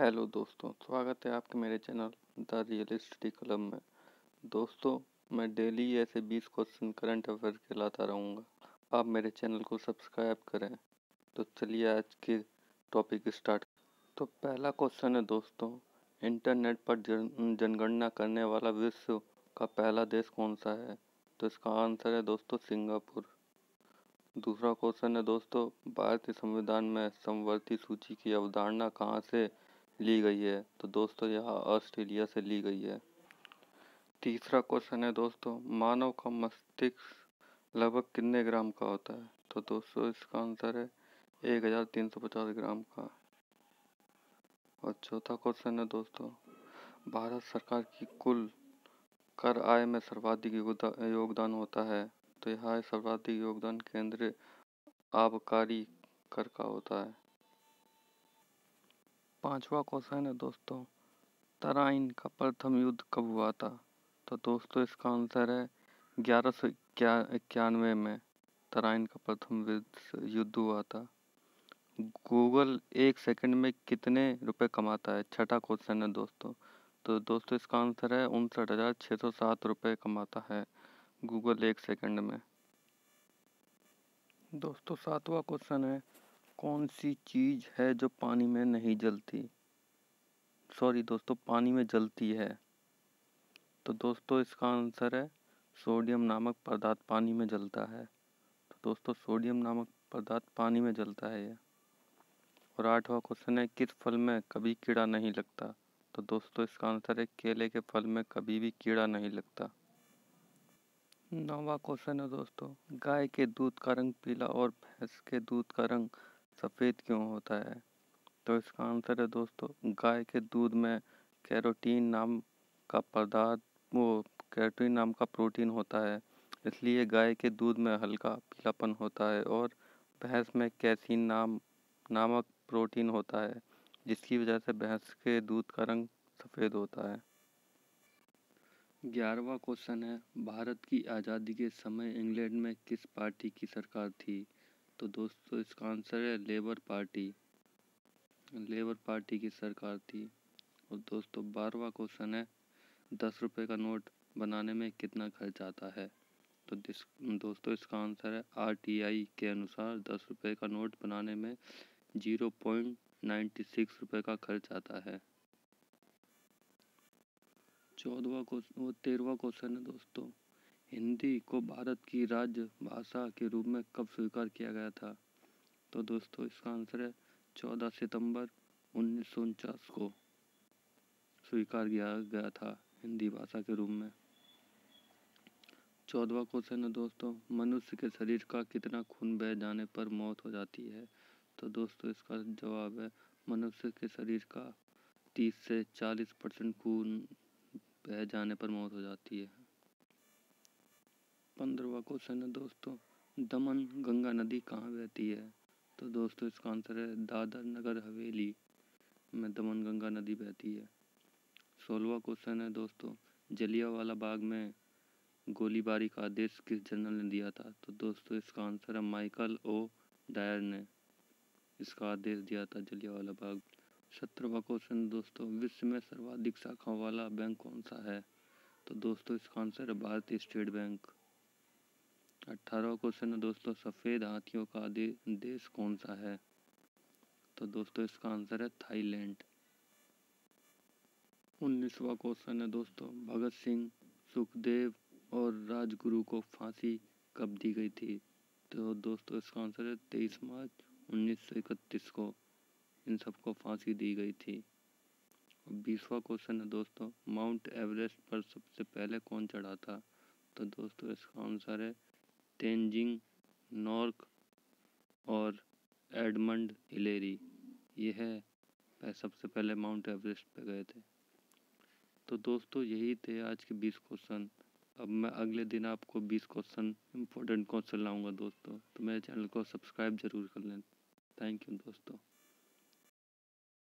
Hello दोस्तों, स्वागत है आपके मेरे चैनल द रियलिस्टिक क्लब में। दोस्तों, मैं डेली ऐसे 20 क्वेश्चन करंट अफेयर के लाता रहूँगा। आप मेरे चैनल को सब्सक्राइब करें। तो चलिए आज के टॉपिक स्टार्ट। तो पहला क्वेश्चन है दोस्तों, इंटरनेट पर जनगणना करने वाला विश्व का पहला देश कौन सा है? तो इसका आंसर है दोस्तों सिंगापुर। दूसरा क्वेश्चन है दोस्तों, भारतीय संविधान में समवर्ती सूची की अवधारणा कहाँ से ली गई है? तो दोस्तों यह ऑस्ट्रेलिया से ली गई है। तीसरा क्वेश्चन है दोस्तों, मानव का मस्तिष्क लगभग कितने ग्राम का होता है? तो दोस्तों इसका आंसर है 1350 ग्राम का। और चौथा क्वेश्चन है दोस्तों, भारत सरकार की कुल कर आय में सर्वाधिक योगदान होता है? तो यह सर्वाधिक योगदान केंद्रीय आबकारी कर का होता है। पांचवा क्वेश्चन है दोस्तों, तराइन का प्रथम युद्ध कब हुआ था? तो दोस्तों इसका आंसर है 1191 में तराइन का प्रथम युद्ध हुआ था। गूगल एक सेकंड में कितने रुपए कमाता है? छठा क्वेश्चन है दोस्तों। तो दोस्तों इसका आंसर है 59,607 रुपये कमाता है गूगल एक सेकंड में। दोस्तों सातवां क्वेश्चन है, कौन सी चीज़ है जो पानी में नहीं जलती? सॉरी दोस्तों, पानी में जलती है। तो दोस्तों इसका आंसर है सोडियम नामक पदार्थ पानी में जलता है। तो दोस्तों सोडियम नामक पदार्थ पानी में जलता है यह। और आठवां क्वेश्चन है, किस फल में कभी कीड़ा नहीं लगता? तो दोस्तों इसका आंसर है केले के फल में कभी भी कीड़ा नहीं लगता। नौवां क्वेश्चन है दोस्तों, गाय के दूध का रंग पीला और भैंस के दूध का रंग सफ़ेद क्यों होता है? तो इसका आंसर है दोस्तों, गाय के दूध में कैरोटीन नाम का प्रोटीन होता है, इसलिए गाय के दूध में हल्का पीलापन होता है। और भैंस में कैसीन नामक प्रोटीन होता है, जिसकी वजह से भैंस के दूध का रंग सफ़ेद होता है। 11वां क्वेश्चन है, भारत की आज़ादी के समय इंग्लैंड में किस पार्टी की सरकार थी? तो दोस्तों इसका आंसर है लेबर पार्टी की सरकार थी। और दोस्तों 12वां क्वेश्चन है, 10 रुपये का नोट बनाने में कितना खर्च आता है? तो दोस्तों इसका आंसर है आरटीआई के अनुसार 10 रुपये का नोट बनाने में 0.96 रुपये का खर्च आता है। 13वां क्वेश्चन है दोस्तों, हिंदी को भारत की राज्य भाषा के रूप में कब स्वीकार किया गया था? तो दोस्तों इसका आंसर है 14 सितंबर 1949 को स्वीकार किया गया था हिंदी भाषा के रूप में। 14वां क्वेश्चन है दोस्तों, मनुष्य के शरीर का कितना खून बह जाने पर मौत हो जाती है? तो दोस्तों इसका जवाब है मनुष्य के शरीर का 30 से 40% खून बह जाने पर मौत हो जाती है। 15वां क्वेश्चन है दोस्तों, दमन गंगा नदी कहाँ बहती है? तो दोस्तों इसका आंसर है दादर नगर हवेली में दमन गंगा नदी बहती है। 16वां क्वेश्चन है दोस्तों, जलियावाला बाग में गोलीबारी का आदेश किस जनरल ने दिया था? तो दोस्तों इसका आंसर है माइकल ओ डायर ने इसका आदेश दिया था जलियावाला बाग। 17वां क्वेश्चन दोस्तों, विश्व में सर्वाधिक शाखाओं वाला बैंक कौन सा है? तो दोस्तों इसका आंसर है भारतीय स्टेट बैंक। 18वां क्वेश्चन है दोस्तों, सफ़ेद हाथियों का देश कौन सा है? तो दोस्तों इसका आंसर है थाईलैंड। 19वां क्वेश्चन है दोस्तों, भगत सिंह, सुखदेव और राजगुरु को फांसी कब दी गई थी? तो दोस्तों इसका आंसर है 23 मार्च 1931 को इन सबको फांसी दी गई थी। 20वां क्वेश्चन है दोस्तों, माउंट एवरेस्ट पर सबसे पहले कौन चढ़ा था? तो दोस्तों इसका आंसर है तेंजिंग नॉर्क और एडमंड हिलेरी, यह है सबसे पहले माउंट एवरेस्ट पे गए थे। तो दोस्तों यही थे आज के 20 क्वेश्चन। अब मैं अगले दिन आपको 20 क्वेश्चन इम्पोर्टेंट क्वेश्चन लाऊंगा दोस्तों। तो मेरे चैनल को सब्सक्राइब जरूर कर लें। थैंक यू दोस्तों।